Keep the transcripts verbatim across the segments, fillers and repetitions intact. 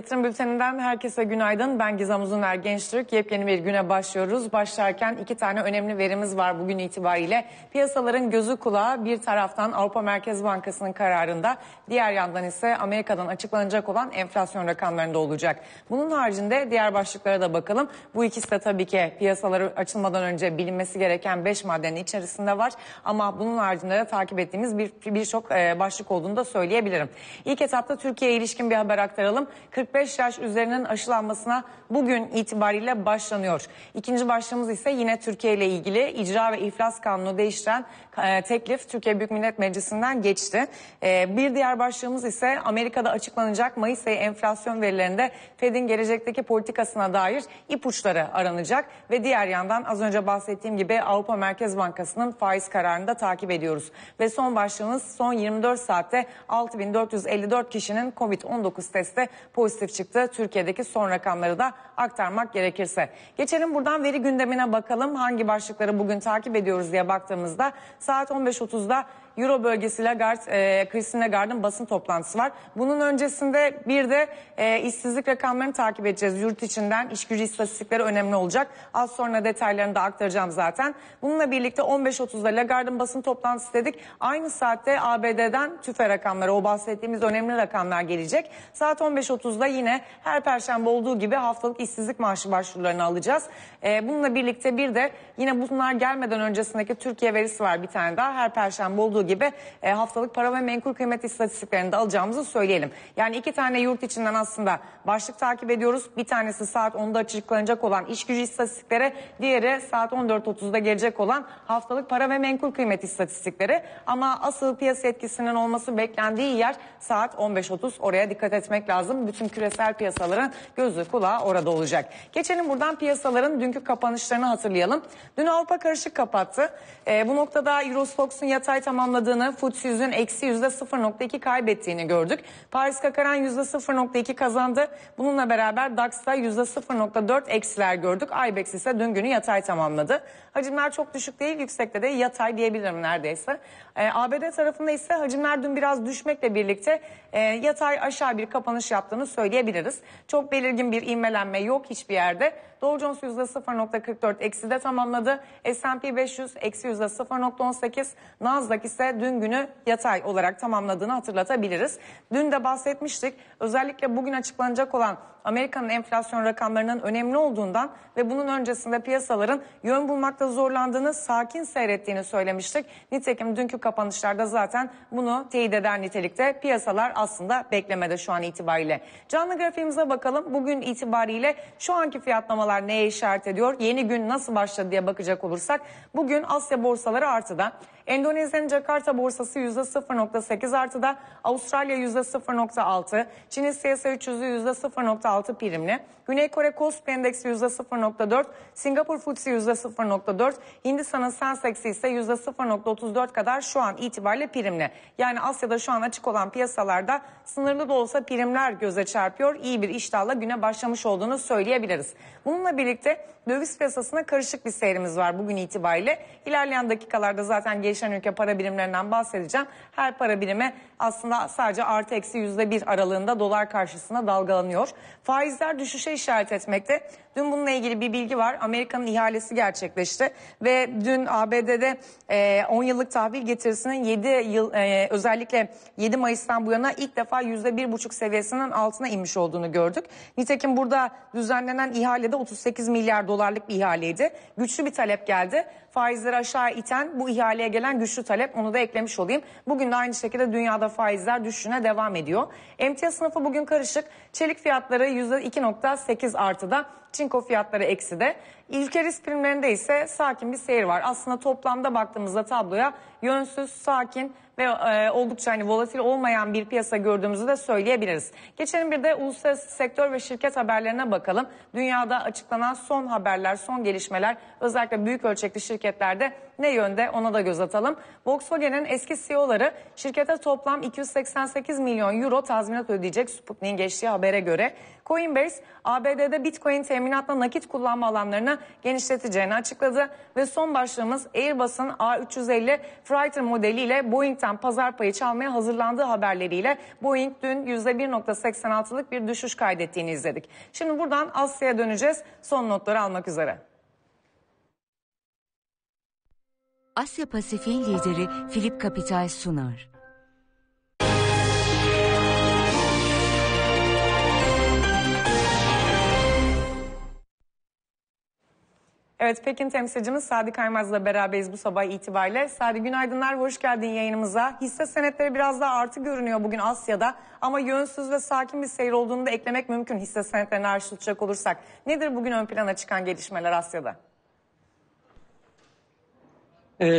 Yatırım Bülteni'nden herkese günaydın. Ben Gizam Uzuner, Gençtürk. Yepyeni bir güne başlıyoruz. Başlarken iki tane önemli verimiz var bugün itibariyle. Piyasaların gözü kulağı bir taraftan Avrupa Merkez Bankası'nın kararında, diğer yandan ise Amerika'dan açıklanacak olan enflasyon rakamlarında olacak. Bunun haricinde diğer başlıklara da bakalım. Bu ikisi de tabii ki piyasaları açılmadan önce bilinmesi gereken beş maddenin içerisinde var. Ama bunun haricinde de takip ettiğimiz bir birçok başlık olduğunu da söyleyebilirim. İlk etapta Türkiye'ye ilişkin bir haber aktaralım. kırk beş yaş üzerinin aşılanmasına bugün itibariyle başlanıyor. İkinci başlığımız ise yine Türkiye ile ilgili. İcra ve İflas Kanunu değiştiren e, teklif Türkiye Büyük Millet Meclisi'nden geçti. E, bir diğer başlığımız ise Amerika'da açıklanacak Mayıs ayı enflasyon verilerinde Fed'in gelecekteki politikasına dair ipuçları aranacak ve diğer yandan az önce bahsettiğim gibi Avrupa Merkez Bankası'nın faiz kararını da takip ediyoruz. Ve son başlığımız, son yirmi dört saatte altı bin dört yüz elli dört kişinin Covid on dokuz testi pozitif çıktı. Türkiye'deki son rakamları da aktarmak gerekirse. Geçelim buradan veri gündemine bakalım. Hangi başlıkları bugün takip ediyoruz diye baktığımızda saat on beş otuzda Euro bölgesi Lagarde, e, Christine Lagarde'ın basın toplantısı var. Bunun öncesinde bir de e, işsizlik rakamlarını takip edeceğiz. Yurt içinden iş gücü istatistikleri önemli olacak. Az sonra detaylarını da aktaracağım zaten. Bununla birlikte on beş otuzda Lagarde'ın basın toplantısı dedik. Aynı saatte A B D'den TÜFE rakamları, o bahsettiğimiz önemli rakamlar gelecek. Saat on beş otuzda yine her perşembe olduğu gibi haftalık işsizlik maaşı başvurularını alacağız. E, bununla birlikte bir de yine bunlar gelmeden öncesindeki Türkiye verisi var bir tane daha. Her perşembe olduğu gibi gibi e, haftalık para ve menkul kıymet istatistiklerini de alacağımızı söyleyelim. Yani iki tane yurt içinden aslında başlık takip ediyoruz. Bir tanesi saat onda açıklanacak olan iş gücü istatistikleri, diğeri saat on dört otuzda gelecek olan haftalık para ve menkul kıymet istatistikleri. Ama asıl piyasa etkisinin olması beklendiği yer saat on beş otuz. Oraya dikkat etmek lazım. Bütün küresel piyasaların gözü kulağı orada olacak. Geçelim buradan piyasaların dünkü kapanışlarını hatırlayalım. Dün Avrupa karışık kapattı. E, bu noktada Eurostoxx'un yatay tamamladığı, F T S E'nin eksi yüzde sıfır nokta iki kaybettiğini gördük. Paris Kakaran yüzde sıfır nokta iki kazandı. Bununla beraber D A X'ta yüzde sıfır nokta dört eksiler gördük. I B E X ise dün günü yatay tamamladı. Hacimler çok düşük değil, yüksekte de yatay diyebilirim neredeyse. Ee, A B D tarafında ise hacimler dün biraz düşmekle birlikte e, yatay aşağı bir kapanış yaptığını söyleyebiliriz. Çok belirgin bir inmelenme yok hiçbir yerde. Dow Jones yüzde sıfır nokta kırk dört eksi de tamamladı. S and P beş yüz eksi yüzde sıfır nokta on sekiz. Nasdaq ise dün günü yatay olarak tamamladığını hatırlatabiliriz. Dün de bahsetmiştik. Özellikle bugün açıklanacak olan Amerika'nın enflasyon rakamlarının önemli olduğundan ve bunun öncesinde piyasaların yön bulmakta zorlandığını, sakin seyrettiğini söylemiştik. Nitekim dünkü kapanışlarda zaten bunu teyit eder nitelikte piyasalar aslında beklemede şu an itibariyle. Canlı grafiğimize bakalım. Bugün itibariyle şu anki fiyatlamalar neye işaret ediyor? Yeni gün nasıl başladı diye bakacak olursak bugün Asya borsaları artıda. Endonezya'nın Jakarta borsası yüzde sıfır nokta sekiz artıda, Avustralya yüzde sıfır nokta altı, Çin'in C S I üç yüz'ü yüzde sıfır nokta altı primli, Güney Kore Kospi Endeksi yüzde sıfır nokta dört, Singapur Futsi yüzde sıfır nokta dört, Hindistan'ın Sensex ise yüzde sıfır nokta otuz dört kadar şu an itibariyle primli. Yani Asya'da şu an açık olan piyasalarda sınırlı da olsa primler göze çarpıyor. İyi bir iştahla güne başlamış olduğunu söyleyebiliriz. Bununla birlikte döviz piyasasına karışık bir seyrimiz var bugün itibariyle. İlerleyen dakikalarda zaten geç ülke para birimlerinden bahsedeceğim. Her para birimi aslında sadece artı eksi yüzde bir aralığında dolar karşısında dalgalanıyor. Faizler düşüşe işaret etmekte. Dün bununla ilgili bir bilgi var. Amerika'nın ihalesi gerçekleşti ve dün A B D'de e, on yıllık tahvil getirisinin yedi yıl e, özellikle yedi Mayıs'tan bu yana ilk defa yüzde bir buçuk seviyesinin altına inmiş olduğunu gördük. Nitekim burada düzenlenen ihalede otuz sekiz milyar dolarlık bir ihaleydi. Güçlü bir talep geldi. Faizleri aşağı iten bu ihaleye gelen güçlü talep, onu da eklemiş olayım. Bugün de aynı şekilde dünyada faizler düşüşüne devam ediyor. Emtia sınıfı bugün karışık. Çelik fiyatları yüzde iki nokta sekiz artıda. Çinko fiyatları ekside. Ülke risk primlerinde ise sakin bir seyir var. Aslında toplamda baktığımızda tabloya yönsüz, sakin ve e, oldukça hani volatil olmayan bir piyasa gördüğümüzü de söyleyebiliriz. Geçelim bir de uluslararası sektör ve şirket haberlerine bakalım. Dünyada açıklanan son haberler, son gelişmeler özellikle büyük ölçekli şirketlerde ne yönde ona da göz atalım. Volkswagen'in eski C E O'ları şirkete toplam iki yüz seksen sekiz milyon euro tazminat ödeyecek, Sputnik'in geçtiği habere göre. Coinbase, A B D'de Bitcoin teminatla nakit kullanma alanlarını genişleteceğini açıkladı. Ve son başlığımız Airbus'un A üç yüz elli Freighter modeliyle Boeing'ten pazar payı çalmaya hazırlandığı haberleriyle Boeing dün yüzde bir virgül seksen altılık bir düşüş kaydettiğini izledik. Şimdi buradan Asya'ya döneceğiz. Son notları almak üzere. Asya Pasifik'in lideri Filip Capital sunar. Evet, Pekin temsilcimiz Sadi Kaymaz'la beraberiz bu sabah itibariyle. Sadi, günaydınlar, hoş geldin yayınımıza. Hisse senetleri biraz daha artı görünüyor bugün Asya'da ama yönsüz ve sakin bir seyir olduğunu da eklemek mümkün hisse senetlerini karşı tutacak olursak. Nedir bugün ön plana çıkan gelişmeler Asya'da?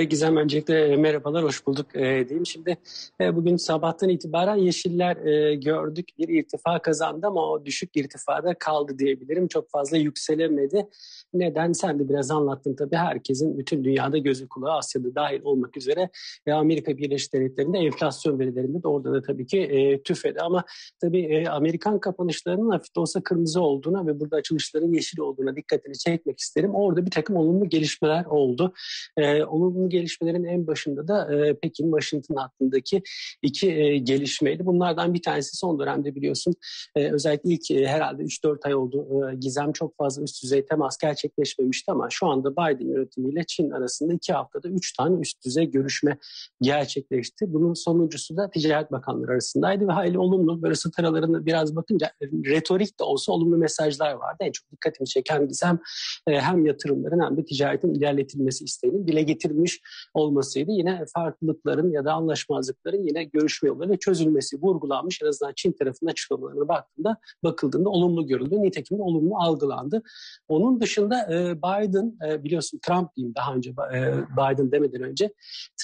Gizem, öncelikle merhabalar, hoş bulduk diyeyim. Şimdi bugün sabahtan itibaren yeşiller gördük, bir irtifa kazandı ama o düşük irtifada kaldı diyebilirim. Çok fazla yükselemedi. Neden? Sen de biraz anlattın tabii. Herkesin, bütün dünyada gözü kulağı, Asya'da dahil olmak üzere, Amerika Birleşik Devletleri'nde enflasyon verilerinde de, orada da tabii ki tüfede ama tabii Amerikan kapanışlarının hafif de olsa kırmızı olduğuna ve burada açılışların yeşil olduğuna dikkatini çekmek isterim. Orada bir takım olumlu gelişmeler oldu. Onun bu gelişmelerin en başında da e, Pekin, Washington hattındaki iki e, gelişmeydi. Bunlardan bir tanesi son dönemde biliyorsun e, özellikle ilk e, herhalde üç dört ay oldu. E, Gizem, çok fazla üst düzey temas gerçekleşmemişti ama şu anda Biden yönetimiyle Çin arasında iki haftada üç tane üst düzey görüşme gerçekleşti. Bunun sonuncusu da ticaret bakanları arasındaydı ve hayli olumlu. Böyle satır aralarına biraz bakınca retorik de olsa olumlu mesajlar vardı. En çok dikkatimi çeken Gizem e, hem yatırımların hem de ticaretin ilerletilmesi isteğinin dile getirilmesi olmasıydı. Yine farklılıkların ya da anlaşmazlıkların yine görüşme yollarıyla çözülmesi vurgulanmış. En azından Çin tarafından açıklamalarına baktığında, bakıldığında olumlu görüldü. Nitekim de olumlu algılandı. Onun dışında Biden, biliyorsun Trump diyeyim daha önce, Biden demeden önce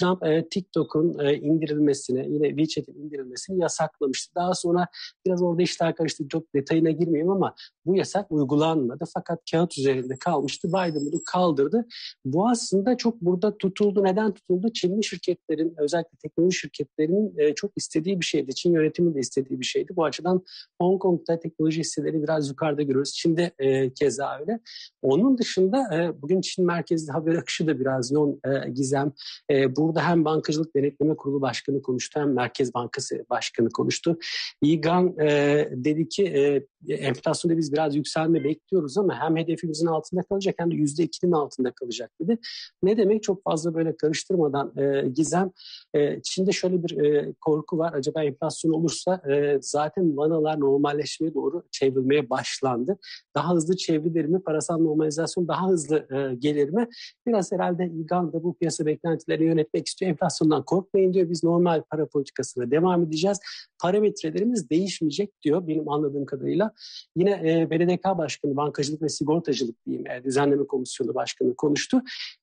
Trump TikTok'un indirilmesini, yine WeChat'in indirilmesini yasaklamıştı. Daha sonra biraz orada işler karıştı. Çok detayına girmeyeyim ama bu yasak uygulanmadı. Fakat kağıt üzerinde kalmıştı. Biden bunu kaldırdı. Bu aslında çok burada tutuldu. Neden tutuldu? Çinli şirketlerin, özellikle teknoloji şirketlerinin e, çok istediği bir şeydi. Çin yönetimi de istediği bir şeydi. Bu açıdan Hong Kong'da teknoloji hisseleri biraz yukarıda görüyoruz. Çin'de e, keza öyle. Onun dışında e, bugün Çin merkezli haber akışı da biraz yoğun e, Gizem. E, burada hem Bankacılık Denetleme Kurulu Başkanı konuştu hem Merkez Bankası Başkanı konuştu. Yi Gang e, dedi ki e, enflasyonda biz biraz yükselme bekliyoruz ama hem hedefimizin altında kalacak hem de yüzde ikinin altında kalacak dedi. Ne demek? Çok fazla böyle karıştırmadan e, Gizem, e, Çin'de şöyle bir e, korku var. Acaba enflasyon olursa e, zaten vanalar normalleşmeye doğru çevrilmeye başlandı. Daha hızlı çevrilir mi? Parasal normalizasyon daha hızlı e, gelir mi? Biraz herhalde İGAN da bu piyasa beklentilerini yönetmek istiyor. Enflasyondan korkmayın diyor. Biz normal para politikasına devam edeceğiz. Parametrelerimiz değişmeyecek diyor benim anladığım kadarıyla. Yine e, B D D K Başkanı, Bankacılık ve Sigortacılık diyeyim, e, Düzenleme Komisyonu Başkanı konuştu.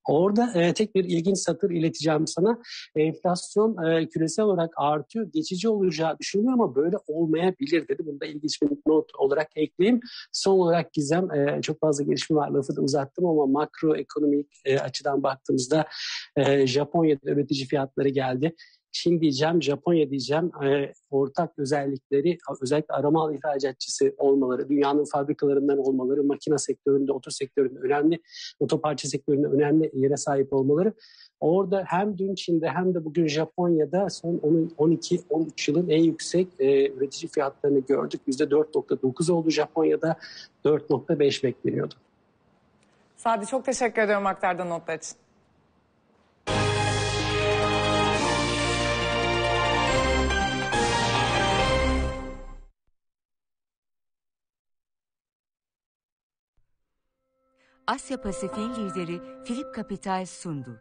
Orada e, tek bir ilginç satır ileteceğim sana. Enflasyon e, küresel olarak artıyor. Geçici olacağı düşünülüyor ama böyle olmayabilir dedi. Bunu da ilginç bir not olarak ekleyeyim. Son olarak Gizem, e, çok fazla gelişme var. Lafı da uzattım ama makroekonomik e, açıdan baktığımızda e, Japonya'da üretici fiyatları geldi. Çin diyeceğim, Japonya diyeceğim, e, ortak özellikleri, özellikle arama mal ihracatçısı olmaları, dünyanın fabrikalarından olmaları, makine sektöründe, oto sektöründe önemli, otoparça sektöründe önemli yere sahip olmaları. Orada hem dün Çin'de hem de bugün Japonya'da son on iki on üç yılın en yüksek e, üretici fiyatlarını gördük. yüzde dört virgül dokuz oldu Japonya'da, dört virgül beş bekleniyordu. Sadi, çok teşekkür ediyorum aktardığın notlar için. Asya Pasifik'in lideri Filip Capital sundu.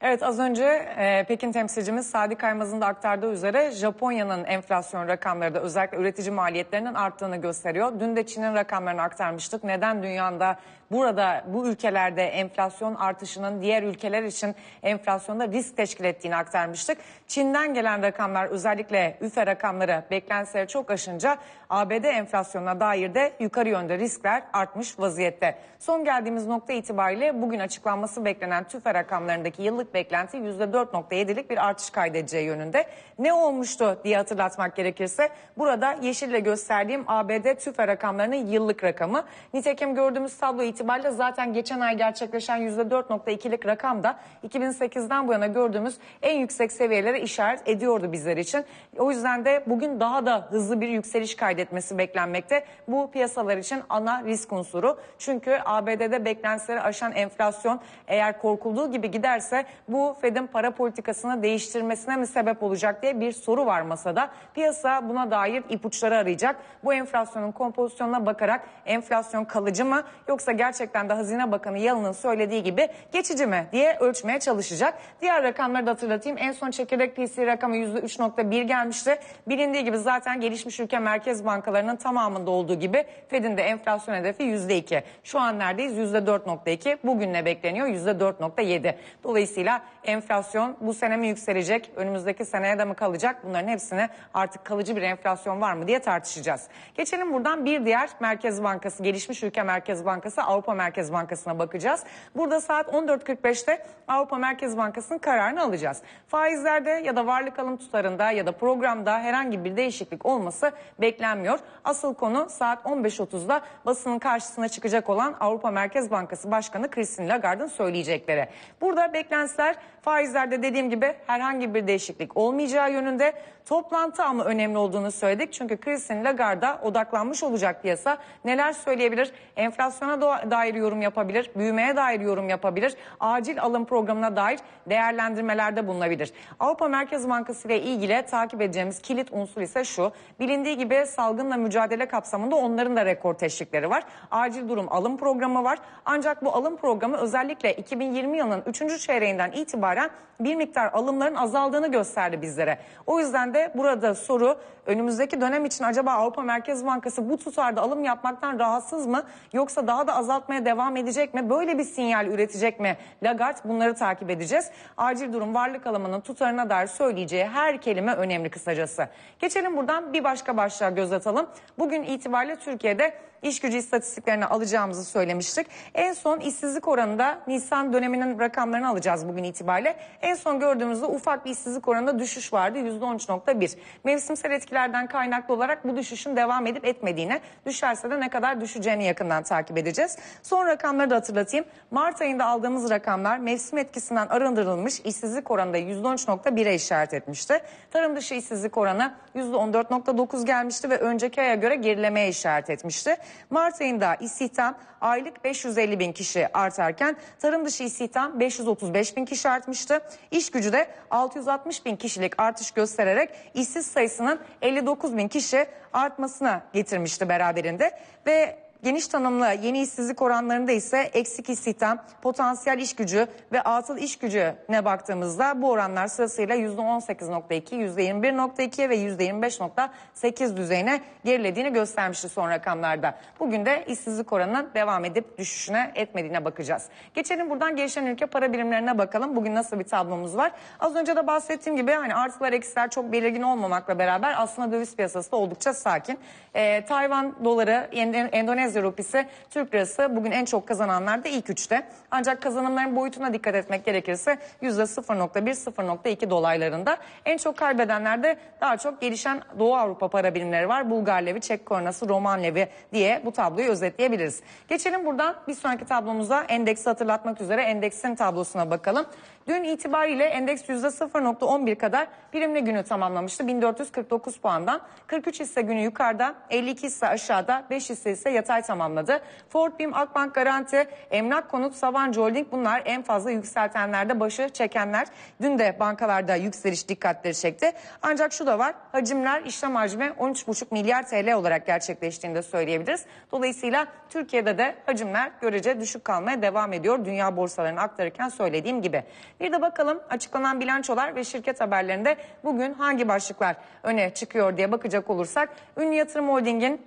Evet, az önce e, Pekin temsilcimiz Sadi Kaymaz'ın da aktardığı üzere Japonya'nın enflasyon rakamları da özellikle üretici maliyetlerinin arttığını gösteriyor. Dün de Çin'in rakamlarını aktarmıştık. Neden dünyada burada bu ülkelerde enflasyon artışının diğer ülkeler için enflasyonda risk teşkil ettiğini aktarmıştık. Çin'den gelen rakamlar özellikle üfe rakamları beklentileri çok aşınca A B D enflasyonuna dair de yukarı yönde riskler artmış vaziyette. Son geldiğimiz nokta itibariyle bugün açıklanması beklenen TÜFE rakamlarındaki yıllık beklenti yüzde dört nokta yedilik bir artış kaydedeceği yönünde. Ne olmuştu diye hatırlatmak gerekirse burada yeşille gösterdiğim A B D TÜFE rakamlarının yıllık rakamı. Nitekim gördüğümüz tablo itibariyle zaten geçen ay gerçekleşen yüzde dört nokta ikilik rakam da iki bin sekizden bu yana gördüğümüz en yüksek seviyelere işaret ediyordu bizler için. O yüzden de bugün daha da hızlı bir yükseliş kaydetmesi beklenmekte. Bu piyasalar için ana risk unsuru. Çünkü A B D'de beklentileri aşan enflasyon eğer korkulduğu gibi giderse bu Fed'in para politikasını değiştirmesine mi sebep olacak diye bir soru var masada. Piyasa buna dair ipuçları arayacak. Bu enflasyonun kompozisyonuna bakarak enflasyon kalıcı mı yoksa gerçekten de Hazine Bakanı Yalın'ın söylediği gibi geçici mi diye ölçmeye çalışacak. Diğer rakamları da hatırlatayım. En son çekirdek P C E rakamı yüzde üç nokta bir gelmişti. Bilindiği gibi zaten gelişmiş ülke merkez bankalarının tamamında olduğu gibi Fed'in de enflasyon hedefi yüzde iki. Şu an neredeyiz? yüzde dört nokta iki. Bugün ne bekleniyor? yüzde dört nokta yedi. Dolayısıyla enflasyon bu sene mi yükselecek? Önümüzdeki seneye de mi kalacak? Bunların hepsini artık kalıcı bir enflasyon var mı diye tartışacağız. Geçelim buradan bir diğer merkez bankası, gelişmiş ülke merkez bankası Avrupa Merkez Bankası'na bakacağız. Burada saat on dört kırk beşte Avrupa Merkez Bankası'nın kararını alacağız. Faizlerde ya da varlık alım tutarında ya da programda herhangi bir değişiklik olması beklenmiyor. Asıl konu saat on beş otuzda basının karşısına çıkacak olan Avrupa Merkez Bankası Başkanı Christine Lagarde'ın söyleyecekleri. Burada beklentiler faizlerde dediğim gibi herhangi bir değişiklik olmayacağı yönünde. Toplantı ama önemli olduğunu söyledik. Çünkü Christine Lagarde'a odaklanmış olacak piyasa. Neler söyleyebilir? Enflasyona dair yorum yapabilir, büyümeye dair yorum yapabilir, acil alım programına dair değerlendirmelerde bulunabilir. Avrupa Merkez Bankası ile ilgili takip edeceğimiz kilit unsur ise şu. Bilindiği gibi salgınla mücadele kapsamında onların da rekor teşvikleri var. Acil durum alım programı var. Ancak bu alım programı özellikle iki bin yirmi yılının üçüncü çeyreğinden itibaren bir miktar alımların azaldığını gösterdi bizlere. O yüzden de burada soru önümüzdeki dönem için acaba Avrupa Merkez Bankası bu tutarda alım yapmaktan rahatsız mı yoksa daha da azaltmaya devam edecek mi? Böyle bir sinyal üretecek mi Lagarde? Bunları takip edeceğiz. Acil durum varlık alımının tutarına dair söyleyeceği her kelime önemli kısacası. Geçelim buradan bir başka başlığa göz atalım. Bugün itibariyle Türkiye'de iş gücü istatistiklerini alacağımızı söylemiştik. En son işsizlik oranında Nisan döneminin rakamlarını alacağız bugün itibariyle. En son gördüğümüzde ufak bir işsizlik oranında düşüş vardı yüzde on üç nokta bir. Mevsimsel etkilerden kaynaklı olarak bu düşüşün devam edip etmediğine, düşerse de ne kadar düşeceğini yakından takip edeceğiz. Son rakamları da hatırlatayım. Mart ayında aldığımız rakamlar mevsim etkisinden arındırılmış işsizlik oranında yüzde on üç nokta bire işaret etmişti. Tarım dışı işsizlik oranı yüzde on dört nokta dokuz gelmişti ve önceki aya göre gerilemeye işaret etmişti. Mart ayında istihdam aylık beş yüz elli bin kişi artarken tarım dışı istihdam beş yüz otuz beş bin kişi artmıştı. İş gücü de altı yüz altmış bin kişilik artış göstererek işsiz sayısının elli dokuz bin kişi artmasına getirmişti beraberinde ve geniş tanımlı yeni işsizlik oranlarında ise eksik istihdam, potansiyel iş gücü ve atıl iş gücüne baktığımızda bu oranlar sırasıyla yüzde on sekiz nokta iki, yüzde yirmi bir nokta iki ve yüzde yirmi beş nokta sekiz düzeyine gerilediğini göstermişti son rakamlarda. Bugün de işsizlik oranının devam edip düşüşüne etmediğine bakacağız. Geçelim buradan gelişen ülke para birimlerine bakalım. Bugün nasıl bir tablomuz var? Az önce de bahsettiğim gibi hani artılar eksiler çok belirgin olmamakla beraber aslında döviz piyasası da oldukça sakin. Ee, Tayvan doları, Endonezya rupisi, Türk lirası bugün en çok kazananlarda ilk üçte. Ancak kazanımların boyutuna dikkat etmek gerekirse yüzde sıfır nokta bir, sıfır nokta iki dolaylarında. En çok kaybedenlerde daha çok gelişen Doğu Avrupa para birimleri var. Bulgar levi, Çek koronası, Roman levi diye bu tabloyu özetleyebiliriz. Geçelim buradan bir sonraki tablomuza, endeksi hatırlatmak üzere endeksin tablosuna bakalım. Dün itibariyle endeks yüzde sıfır nokta on bir kadar birimli günü tamamlamıştı. bin dört yüz kırk dokuz puandan. kırk üç hisse günü yukarıda, elli iki hisse aşağıda, beş hisse ise yatay tamamladı. Ford, BİM, Akbank, Garanti, Emlak Konut, Sabancı Holding bunlar en fazla yükseltenlerde, başı çekenler. Dün de bankalarda yükseliş dikkatleri çekti. Ancak şu da var, hacimler işlem hacmi on üç buçuk milyar T L olarak gerçekleştiğini de söyleyebiliriz. Dolayısıyla Türkiye'de de hacimler görece düşük kalmaya devam ediyor. Dünya borsalarını aktarırken söylediğim gibi. Bir de bakalım açıklanan bilançolar ve şirket haberlerinde bugün hangi başlıklar öne çıkıyor diye bakacak olursak, Ünlü Yatırım Holding'in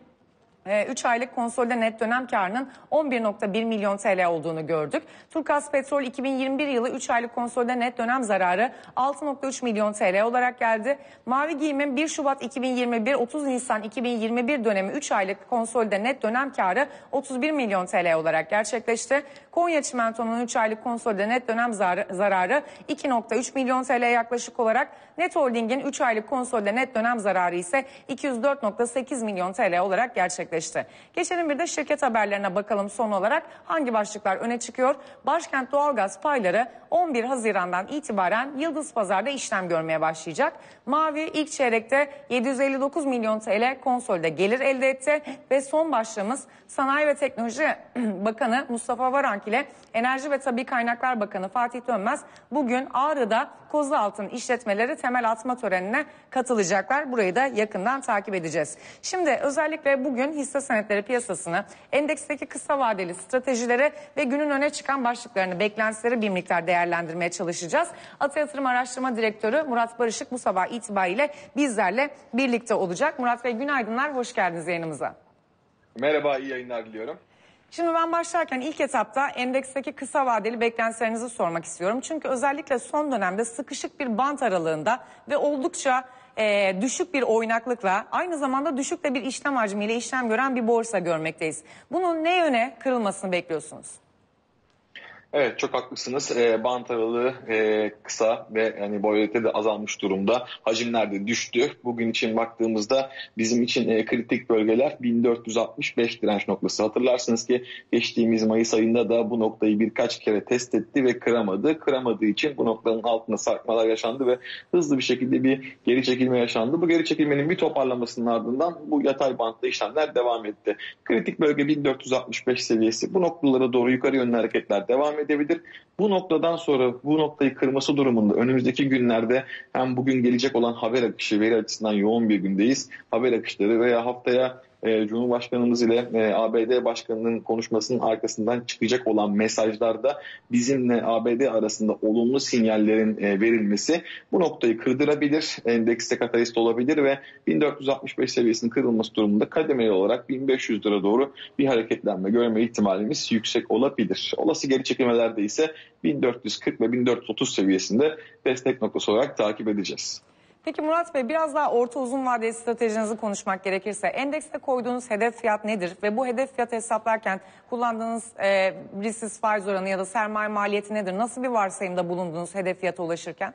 üç aylık konsolide net dönem karının on bir nokta bir milyon T L olduğunu gördük. Turkas Petrol iki bin yirmi bir yılı üç aylık konsolide net dönem zararı altı nokta üç milyon T L olarak geldi. Mavi Giyim'in bir Şubat iki bin yirmi bir otuz Nisan iki bin yirmi bir dönemi üç aylık konsolide net dönem karı otuz bir milyon T L olarak gerçekleşti. Konya Çimento'nun üç aylık konsolide net dönem zararı iki nokta üç milyon T L yaklaşık olarak. Net Holding'in üç aylık konsolide net dönem zararı ise iki yüz dört nokta sekiz milyon T L olarak gerçekleşti. Geçelim bir de şirket haberlerine bakalım son olarak hangi başlıklar öne çıkıyor. Başkent Doğalgaz payları on bir Haziran'dan itibaren Yıldız Pazar'da işlem görmeye başlayacak. Mavi ilk çeyrekte yedi yüz elli dokuz milyon T L konsolide gelir elde etti ve son başlığımız Sanayi ve Teknoloji Bakanı Mustafa Varank ile Enerji ve Tabii Kaynaklar Bakanı Fatih Dönmez bugün Ağrı'da Kozlualtın işletmeleri temel atma törenine katılacaklar. Burayı da yakından takip edeceğiz. Şimdi özellikle bugün hisse senetleri piyasasını, endeksteki kısa vadeli stratejilere ve günün öne çıkan başlıklarını, beklentileri bir miktar değerlendirmeye çalışacağız. Ata Yatırım Araştırma Direktörü Murat Barışık bu sabah itibariyle bizlerle birlikte olacak. Murat Bey günaydınlar, hoş geldiniz yayınımıza. Merhaba, iyi yayınlar diliyorum. Şimdi ben başlarken ilk etapta endeksteki kısa vadeli beklentilerinizi sormak istiyorum. Çünkü özellikle son dönemde sıkışık bir bant aralığında ve oldukça e, düşük bir oynaklıkla, aynı zamanda düşük de bir işlem hacmiyle işlem gören bir borsa görmekteyiz. Bunun ne yöne kırılmasını bekliyorsunuz? Evet, çok haklısınız. E, bant aralığı e, kısa ve yani volatilite de azalmış durumda. Hacimler de düştü. Bugün için baktığımızda bizim için e, kritik bölgeler bin dört yüz altmış beş direnç noktası. Hatırlarsınız ki geçtiğimiz Mayıs ayında da bu noktayı birkaç kere test etti ve kıramadı. Kıramadığı için bu noktanın altına sarkmalar yaşandı ve hızlı bir şekilde bir geri çekilme yaşandı. Bu geri çekilmenin bir toparlamasının ardından bu yatay bantta işlemler devam etti. Kritik bölge bin dört yüz altmış beş seviyesi. Bu noktalara doğru yukarı yönlü hareketler devam edebilir. Bu noktadan sonra bu noktayı kırması durumunda önümüzdeki günlerde hem bugün gelecek olan haber akışı, veri açısından yoğun bir gündeyiz. Haber akışları veya haftaya e, Cumhurbaşkanımız ile e, A B D Başkanı'nın konuşmasının arkasından çıkacak olan mesajlarda bizimle A B D arasında olumlu sinyallerin e, verilmesi bu noktayı kırdırabilir. Endekste katalist olabilir ve bin dört yüz altmış beş seviyesinin kırılması durumunda kademeli olarak bin beş yüz lira doğru bir hareketlenme görme ihtimalimiz yüksek olabilir. Olası geri çekilmelerde ise bin dört yüz kırk ve bin dört yüz otuz seviyesinde destek noktası olarak takip edeceğiz. Peki Murat Bey, biraz daha orta uzun vadeli stratejinizi konuşmak gerekirse endekste koyduğunuz hedef fiyat nedir ve bu hedef fiyat hesaplarken kullandığınız e, risksiz faiz oranı ya da sermaye maliyeti nedir? Nasıl bir varsayımda bulundunuz hedef fiyata ulaşırken?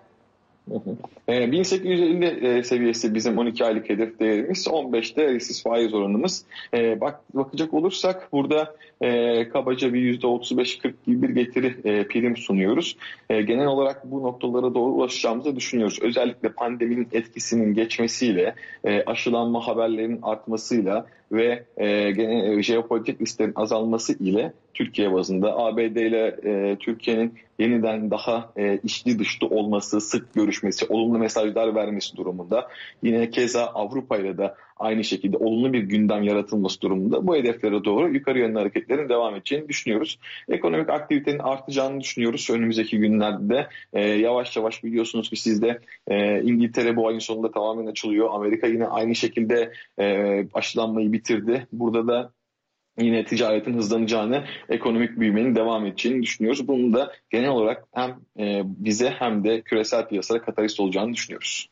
bin sekiz yüz elli seviyesi bizim on iki aylık hedef değerimiz, on beşte risksiz faiz oranımız. Bak, bakacak olursak burada kabaca bir yüzde otuz beş kırk gibi bir getiri prim sunuyoruz. Genel olarak bu noktalara doğru ulaşacağımızı düşünüyoruz. Özellikle pandeminin etkisinin geçmesiyle, aşılanma haberlerinin artmasıyla ve jeopolitik risklerin azalması ile Türkiye bazında A B D ile e, Türkiye'nin yeniden daha e, içli dışlı olması, sık görüşmesi, olumlu mesajlar vermesi durumunda. Yine keza Avrupa ile de aynı şekilde olumlu bir gündem yaratılması durumunda bu hedeflere doğru yukarı yönlü hareketlerin devam edeceğini düşünüyoruz. Ekonomik aktivitenin artacağını düşünüyoruz önümüzdeki günlerde. E, yavaş yavaş biliyorsunuz ki sizde e, İngiltere bu ayın sonunda tamamen açılıyor. Amerika yine aynı şekilde e, aşılanmayı bitirdi. Burada da yine ticaretin hızlanacağını, ekonomik büyümenin devam edeceğini düşünüyoruz. Bunun da genel olarak hem bize hem de küresel piyasalara katalist olacağını düşünüyoruz.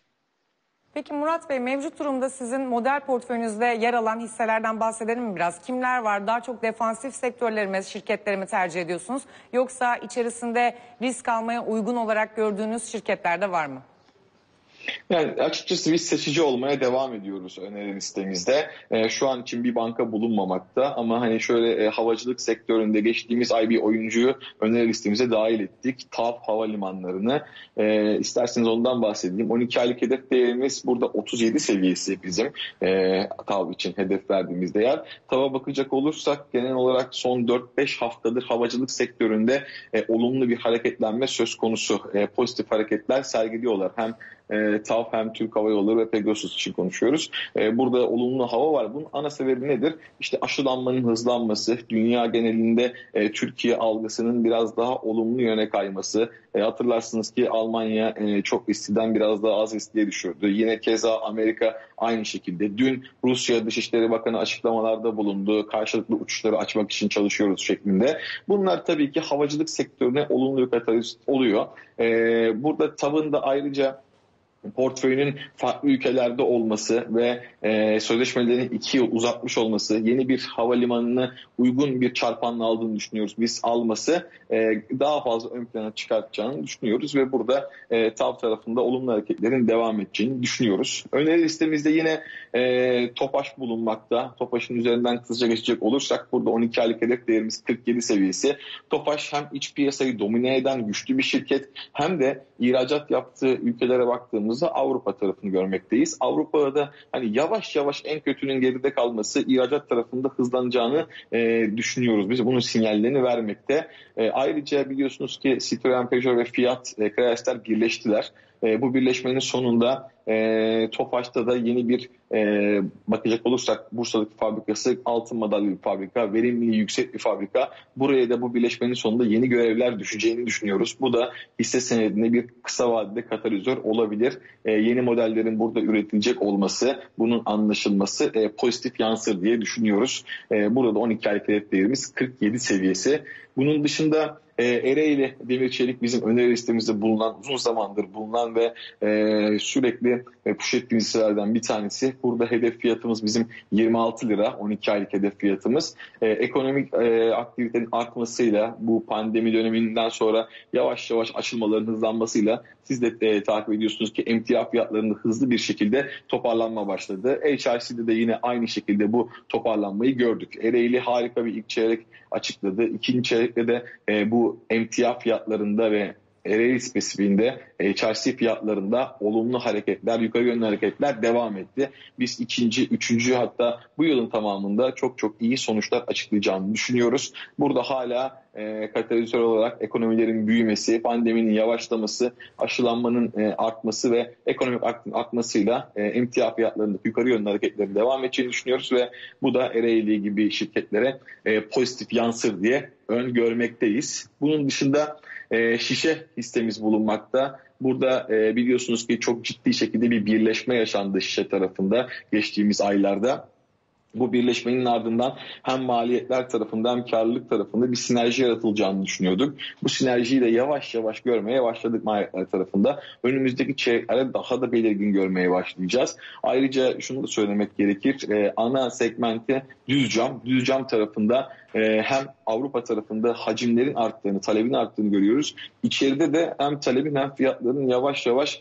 Peki Murat Bey, mevcut durumda sizin model portföyünüzde yer alan hisselerden bahsedelim mi biraz? Kimler var? Daha çok defansif sektörlerimi, şirketlerimi tercih ediyorsunuz? Yoksa içerisinde risk almaya uygun olarak gördüğünüz şirketler de var mı? Yani açıkçası biz seçici olmaya devam ediyoruz öneri listemizde. E, şu an için bir banka bulunmamakta ama hani şöyle e, havacılık sektöründe geçtiğimiz ay bir oyuncuyu öneri listemize dahil ettik. T A V havalimanlarını. E, isterseniz ondan bahsedeyim. on iki aylık hedef değerimiz burada otuz yedi seviyesi bizim e, T A V için hedef verdiğimiz değer. T A V'a bakacak olursak genel olarak son dört beş haftadır havacılık sektöründe e, olumlu bir hareketlenme söz konusu. E, pozitif hareketler sergiliyorlar. Hem E, T A V hem Türk Hava Yolları ve Pegasus için konuşuyoruz. E, burada olumlu hava var. Bunun ana sebebi nedir? İşte aşılanmanın hızlanması, dünya genelinde e, Türkiye algısının biraz daha olumlu yöne kayması. E, hatırlarsınız ki Almanya e, çok istiden biraz daha az isteğe düşürdü. Yine keza Amerika aynı şekilde. Dün Rusya Dışişleri Bakanı açıklamalarda bulundu. Karşılıklı uçuşları açmak için çalışıyoruz şeklinde. Bunlar tabii ki havacılık sektörüne olumlu bir katalist oluyor. E, burada T A V'ın da ayrıca portföyünün farklı ülkelerde olması ve e, sözleşmelerin iki yıl uzatmış olması, yeni bir havalimanını uygun bir çarpanla aldığını düşünüyoruz. Biz alması e, daha fazla ön plana çıkartacağını düşünüyoruz ve burada e, T A V tarafında olumlu hareketlerin devam edeceğini düşünüyoruz. Öneri listemizde yine e, Topaş bulunmakta. Topaş'ın üzerinden kısaca geçecek olursak burada on iki aylık hedef değerimiz kırk yedi seviyesi. Topaş hem iç piyasayı domine eden güçlü bir şirket hem de ihracat yaptığı ülkelere baktığımız Avrupa tarafını görmekteyiz. Avrupa'da hani yavaş yavaş en kötünün geride kalması ihracat tarafında hızlanacağını e, düşünüyoruz. Biz bunun sinyallerini vermekte. E, ayrıca biliyorsunuz ki Citroen, Peugeot ve Fiat e, Chrysler birleştiler. E, bu birleşmenin sonunda e, Tofaş'ta da yeni bir e, bakacak olursak Bursa'daki fabrikası altın madalya bir fabrika, verimliliği yüksek bir fabrika. Buraya da bu birleşmenin sonunda yeni görevler düşeceğini düşünüyoruz. Bu da hisse senedine bir kısa vadede katalizör olabilir. E, yeni modellerin burada üretilecek olması, bunun anlaşılması e, pozitif yansır diye düşünüyoruz. E, burada on iki aylık hedef değerimiz kırk yedi seviyesi. Bunun dışında Ereğli demir çelik bizim öneri listemizde bulunan, uzun zamandır bulunan ve e, sürekli e, push ettiğimiz hisselerden bir tanesi. Burada hedef fiyatımız bizim yirmi altı lira, on iki aylık hedef fiyatımız. E, ekonomik e, aktivitenin artmasıyla, bu pandemi döneminden sonra yavaş yavaş açılmaların hızlanmasıyla siz de e, takip ediyorsunuz ki emtia fiyatlarında hızlı bir şekilde toparlanma başladı. H R C'de de yine aynı şekilde bu toparlanmayı gördük. Ereğli harika bir ilk çeyrek açıkladı. İkinci çeyrekte de e, bu emtia fiyatlarında ve Ereğli spesifiğinde H R C fiyatlarında olumlu hareketler, yukarı yönlü hareketler devam etti. Biz ikinci, üçüncü hatta bu yılın tamamında çok çok iyi sonuçlar açıklayacağını düşünüyoruz. Burada hala e, katalizör olarak ekonomilerin büyümesi, pandeminin yavaşlaması, aşılanmanın e, artması ve ekonomik artmasıyla e, emtia fiyatlarındaki yukarı yönlü hareketlerin devam edeceğini düşünüyoruz ve bu da Ereğli gibi şirketlere e, pozitif yansır diye öngörmekteyiz. Bunun dışında e, şişe hissemiz bulunmakta. Burada e, biliyorsunuz ki çok ciddi şekilde bir birleşme yaşandı Şişe tarafında geçtiğimiz aylarda. Bu birleşmenin ardından hem maliyetler tarafında hem karlılık tarafında bir sinerji yaratılacağını düşünüyorduk. Bu sinerjiyi de yavaş yavaş görmeye başladık maliyetler tarafında. Önümüzdeki çeyreklere daha da belirgin görmeye başlayacağız. Ayrıca şunu da söylemek gerekir. E, ana segmenti düz cam. Düz cam tarafında hem Avrupa tarafında hacimlerin arttığını, talebin arttığını görüyoruz. İçeride de hem talebin hem fiyatların yavaş yavaş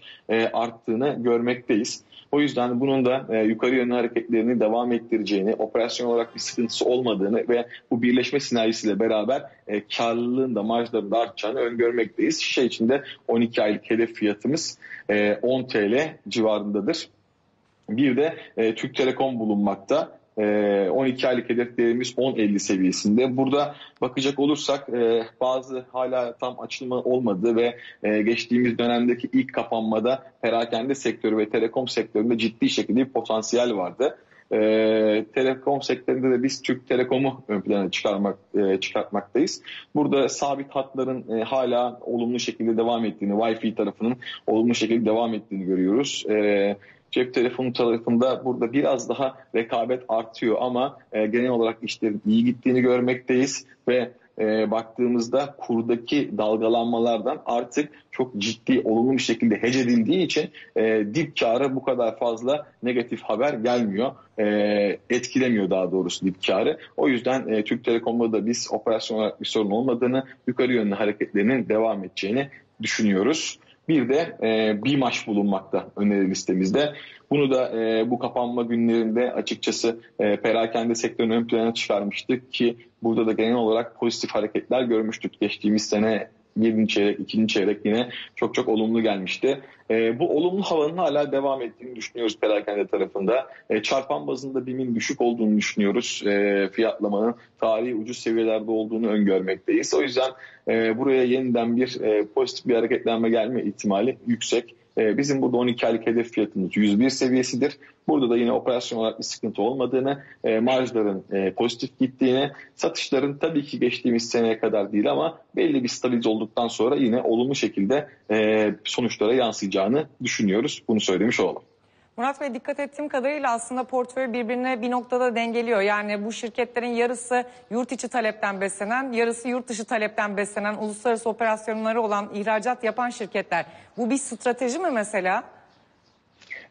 arttığını görmekteyiz. O yüzden bunun da yukarı yönlü hareketlerini devam ettireceğini, operasyon olarak bir sıkıntısı olmadığını ve bu birleşme sinerjisiyle beraber karlılığın da marjların da artacağını öngörmekteyiz. Şişe için de on iki aylık hedef fiyatımız on Türk lirası civarındadır. Bir de Türk Telekom bulunmakta. on iki aylık hedef değerimiz on elli seviyesinde. Burada bakacak olursak bazı hala tam açılma olmadı ve geçtiğimiz dönemdeki ilk kapanmada perakende sektörü ve telekom sektöründe ciddi şekilde bir potansiyel vardı. Ee, telekom sektöründe de biz Türk Telekom'u ön plana çıkarmak, e, çıkartmaktayız. Burada sabit hatların e, hala olumlu şekilde devam ettiğini, Wi-Fi tarafının olumlu şekilde devam ettiğini görüyoruz. Ee, Cep telefonu tarafında burada biraz daha rekabet artıyor ama e, genel olarak işlerin iyi gittiğini görmekteyiz ve e, baktığımızda kurdaki dalgalanmalardan artık çok ciddi olumlu bir şekilde hece edildiği için e, dip kârı bu kadar fazla negatif haber gelmiyor. E, etkilemiyor daha doğrusu dip kârı. O yüzden e, Türk Telekom'da da biz operasyon olarak bir sorun olmadığını, yukarı yönlü hareketlerinin devam edeceğini düşünüyoruz. bir de e, BİMAŞ bulunmakta öneri listemizde. Bunu da e, bu kapanma günlerinde açıkçası e, perakende sektörünü ön plana çıkarmıştık ki burada da genel olarak pozitif hareketler görmüştük. Geçtiğimiz sene birinci çeyrek, ikinci çeyrek yine çok çok olumlu gelmişti. E, bu olumlu havanın hala devam ettiğini düşünüyoruz perakende tarafında. E, çarpan bazında B İ M'in düşük olduğunu düşünüyoruz. E, fiyatlamanın tarihi ucuz seviyelerde olduğunu öngörmekteyiz. O yüzden e, buraya yeniden bir e, pozitif bir hareketlenme gelme ihtimali yüksek. E, bizim burada on iki aylık hedef fiyatımız yüz bir seviyesidir. Burada da yine operasyon olarak bir sıkıntı olmadığını, e, marjların e, pozitif gittiğini, satışların tabii ki geçtiğimiz seneye kadar değil ama belli bir stabilize olduktan sonra yine olumlu şekilde e, sonuçlara yansıyacağını düşünüyoruz. Bunu söylemiş olalım. Murat Bey, dikkat ettiğim kadarıyla aslında portföy birbirine bir noktada dengeliyor. Yani bu şirketlerin yarısı yurt içi talepten beslenen, yarısı yurt dışı talepten beslenen, uluslararası operasyonları olan, ihracat yapan şirketler. Bu bir strateji mi mesela?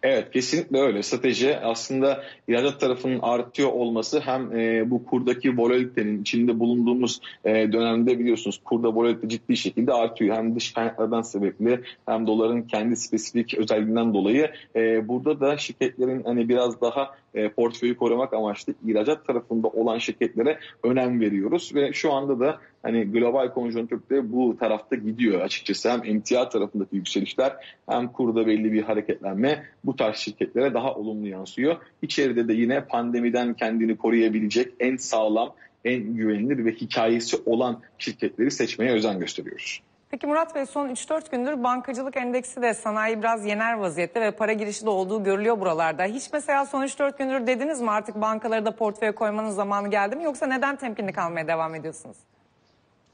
Evet, kesinlikle öyle. Strateji aslında ihracat tarafının artıyor olması hem e, bu kurdaki volatilitenin içinde bulunduğumuz e, dönemde biliyorsunuz kurda volatilite ciddi şekilde artıyor. Hem dış kaynaklardan sebeple hem doların kendi spesifik özelliğinden dolayı e, burada da şirketlerin hani biraz daha e, portföyü korumak amaçlı ihracat tarafında olan şirketlere önem veriyoruz ve şu anda da hani global konjonktürde bu tarafta gidiyor açıkçası. Hem emtia tarafındaki yükselişler hem kurda belli bir hareketlenme bu tarz şirketlere daha olumlu yansıyor. İçeride de yine pandemiden kendini koruyabilecek en sağlam, en güvenilir ve hikayesi olan şirketleri seçmeye özen gösteriyoruz. Peki Murat Bey, son üç dört gündür bankacılık endeksi de sanayi biraz yener vaziyette ve para girişi de olduğu görülüyor buralarda. Hiç mesela son üç dört gündür dediniz mi artık bankaları da portföye koymanın zamanı geldi mi, yoksa neden temkinli kalmaya devam ediyorsunuz?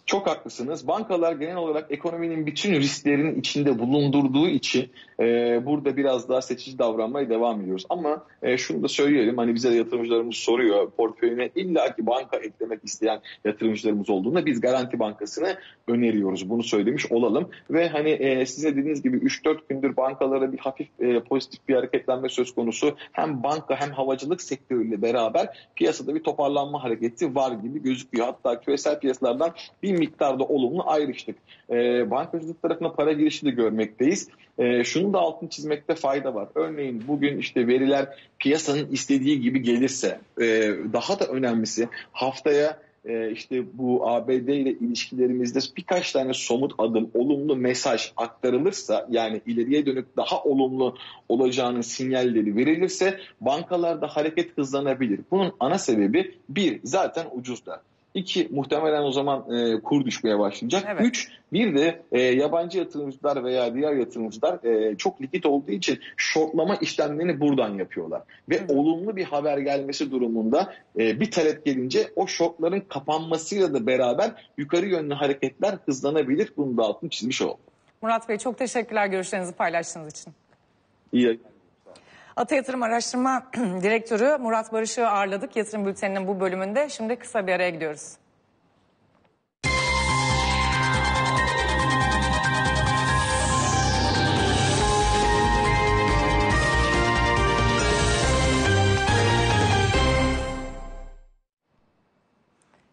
Çok haklısınız. Bankalar genel olarak ekonominin bütün risklerin içinde bulundurduğu için e, burada biraz daha seçici davranmaya devam ediyoruz. Ama e, şunu da söyleyelim, hani bize de yatırımcılarımız soruyor, portföyüne illaki banka eklemek isteyen yatırımcılarımız olduğunda biz Garanti Bankası'nı öneriyoruz. Bunu söylemiş olalım ve hani e, size dediğiniz gibi üç dört gündür bankalara bir hafif e, pozitif bir hareketlenme söz konusu. Hem banka hem havacılık sektörüyle beraber piyasada bir toparlanma hareketi var gibi gözüküyor. Hatta küresel piyasalardan bir miktarda olumlu ayrıştık. E, bankacılık tarafına para girişi de görmekteyiz. E, şunu da altını çizmekte fayda var. Örneğin bugün işte veriler piyasanın istediği gibi gelirse, e, daha da önemlisi haftaya e, işte bu A B D ile ilişkilerimizde birkaç tane somut adım, olumlu mesaj aktarılırsa, yani ileriye dönük daha olumlu olacağının sinyalleri verilirse bankalarda hareket hızlanabilir. Bunun ana sebebi bir, zaten ucuzlar. İki, muhtemelen o zaman e, kur düşmeye başlayacak. Evet. Üç, bir de e, yabancı yatırımcılar veya diğer yatırımcılar e, çok likit olduğu için shortlama işlemlerini buradan yapıyorlar. Ve evet, olumlu bir haber gelmesi durumunda e, bir talep gelince o shortların kapanmasıyla da beraber yukarı yönlü hareketler hızlanabilir. Bunu da altını çizmiş oldum. Murat Bey, çok teşekkürler görüşlerinizi paylaştığınız için. İyi. Ata Yatırım Araştırma Direktörü Murat Barışık'ı ağırladık yatırım bülteninin bu bölümünde. Şimdi kısa bir araya gidiyoruz.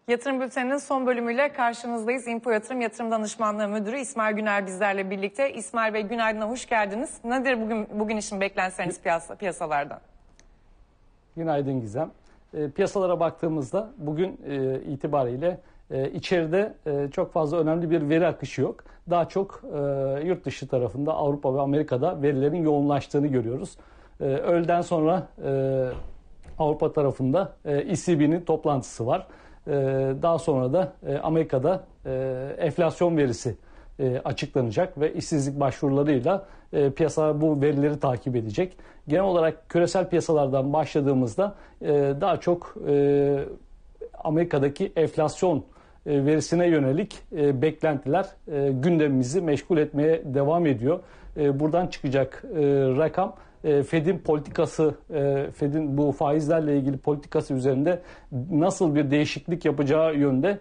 Yatırım bülteninin son bölümüyle karşınızdayız. Info Yatırım Yatırım Danışmanlığı Müdürü İsmail Güner bizlerle birlikte. İsmail Bey, günaydın, hoş geldiniz. Nedir bugün bugün için beklentileriniz piyasa, piyasalardan? Günaydın Gizem. E, piyasalara baktığımızda bugün e, itibariyle e, içeride e, çok fazla önemli bir veri akışı yok. Daha çok e, yurt dışı tarafında, Avrupa ve Amerika'da verilerin yoğunlaştığını görüyoruz. E, öğleden sonra e, Avrupa tarafında e, E C B'nin toplantısı var. Daha sonra da Amerika'da enflasyon verisi açıklanacak ve işsizlik başvurularıyla piyasalar bu verileri takip edecek. Genel olarak küresel piyasalardan başladığımızda daha çok Amerika'daki enflasyon verisine yönelik beklentiler gündemimizi meşgul etmeye devam ediyor. Buradan çıkacak rakam Fed'in politikası, Fed'in bu faizlerle ilgili politikası üzerinde nasıl bir değişiklik yapacağı yönde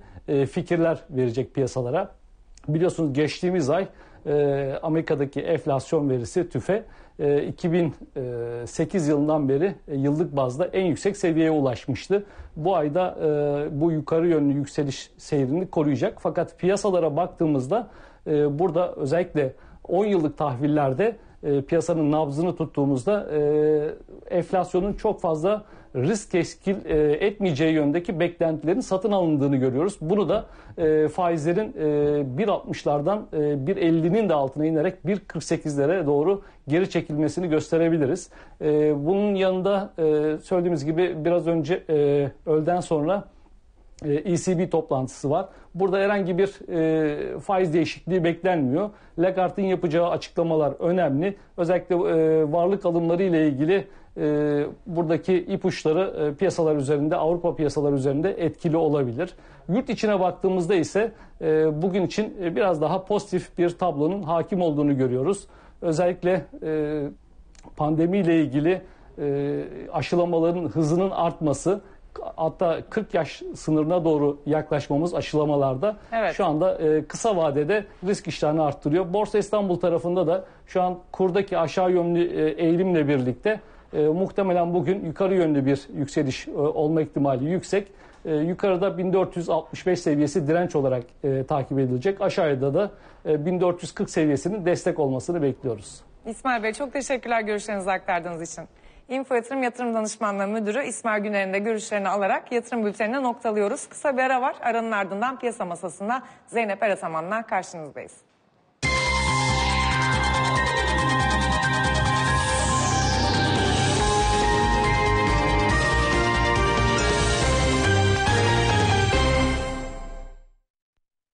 fikirler verecek piyasalara. Biliyorsunuz geçtiğimiz ay Amerika'daki enflasyon verisi TÜFE iki bin sekiz yılından beri yıllık bazda en yüksek seviyeye ulaşmıştı. Bu ayda bu yukarı yönlü yükseliş seyrini koruyacak. Fakat piyasalara baktığımızda burada özellikle on yıllık tahvillerde e, piyasanın nabzını tuttuğumuzda e, enflasyonun çok fazla risk teşkil e, etmeyeceği yöndeki beklentilerin satın alındığını görüyoruz. Bunu da e, faizlerin e, bir altmışlardan e, bir ellinin de altına inerek bir kırk sekizlere doğru geri çekilmesini gösterebiliriz. E, bunun yanında e, söylediğimiz gibi biraz önce e, öğleden sonra E C B toplantısı var. Burada herhangi bir e, faiz değişikliği beklenmiyor. Lagarde'ın yapacağı açıklamalar önemli. Özellikle e, varlık alımları ile ilgili e, buradaki ipuçları e, piyasalar üzerinde, Avrupa piyasaları üzerinde etkili olabilir. Yurt içine baktığımızda ise e, bugün için biraz daha pozitif bir tablonun hakim olduğunu görüyoruz. Özellikle e, pandemi ile ilgili e, aşılamaların hızının artması, hatta kırk yaş sınırına doğru yaklaşmamız aşılamalarda evet. Şu anda kısa vadede risk iştahını arttırıyor. Borsa İstanbul tarafında da şu an kurdaki aşağı yönlü eğilimle birlikte muhtemelen bugün yukarı yönlü bir yükseliş olma ihtimali yüksek. Yukarıda bin dört yüz altmış beş seviyesi direnç olarak takip edilecek. Aşağıda da bin dört yüz kırk seviyesinin destek olmasını bekliyoruz. İsmail Bey, çok teşekkürler görüşlerinizi aktardığınız için. Info Yatırım Yatırım Danışmanlığı Müdürü İsmail Güner'in de görüşlerini alarak yatırım bültenine noktalıyoruz. Kısa bir ara var. Aranın ardından piyasa masasında Zeynep Erataman'la karşınızdayız.